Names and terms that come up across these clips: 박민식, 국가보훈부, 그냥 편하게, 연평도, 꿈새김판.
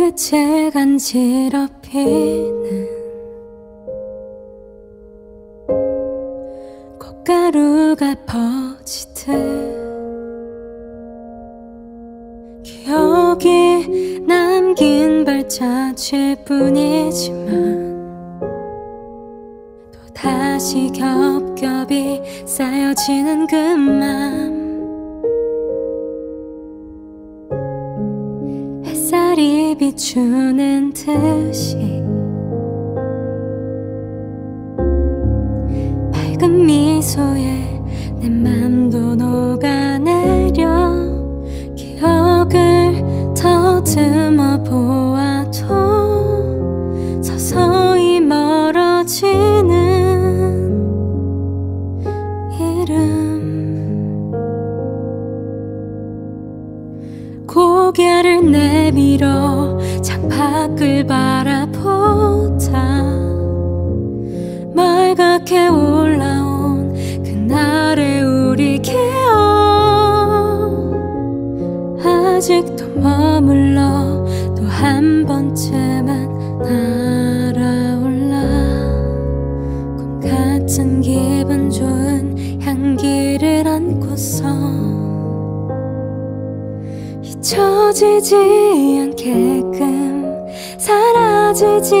끝에 간지럽히는 콧가루가 퍼지듯 기억이 남긴 발자취일 뿐이지만 또 다시 겹겹이 쌓여지는 그 맘 햇살이 비추는 듯이 밝은 미소에 내 맘도 녹아내려 기억을 더듬어 보아도 서서히 멀어지는 이름 고개를 내밀어 창밖을 바라보다 말갛게 올라온 그날의 우리 기억 아직도 머물러 또 한 번쯤은 날아올라 꿈 같은 기분 좋은 향기를 안고서 잊혀지지 않게끔 사라지지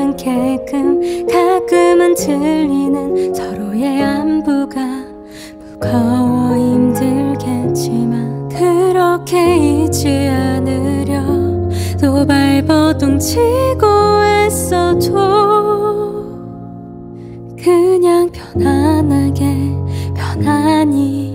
않게끔 가끔은 들리는 서로의 안부가 무거워 힘들겠지만 그렇게 잊지 않으려 또 발버둥 치고 애써도 그냥 편안하게 편안히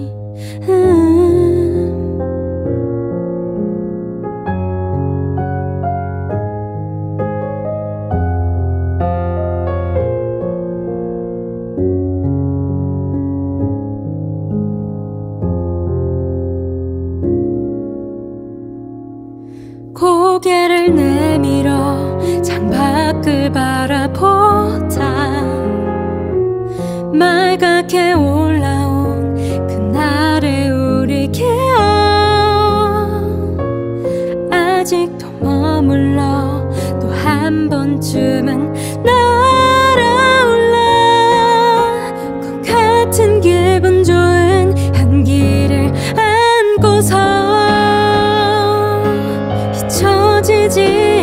고개를 내밀어 창밖을 바라보다 말갛게 올라온 그날의 우리 기억 아직도 머물러 또 한 번쯤은 날아올라 꿈 같은 기분 좋은 향기를 안고서 잊혀지지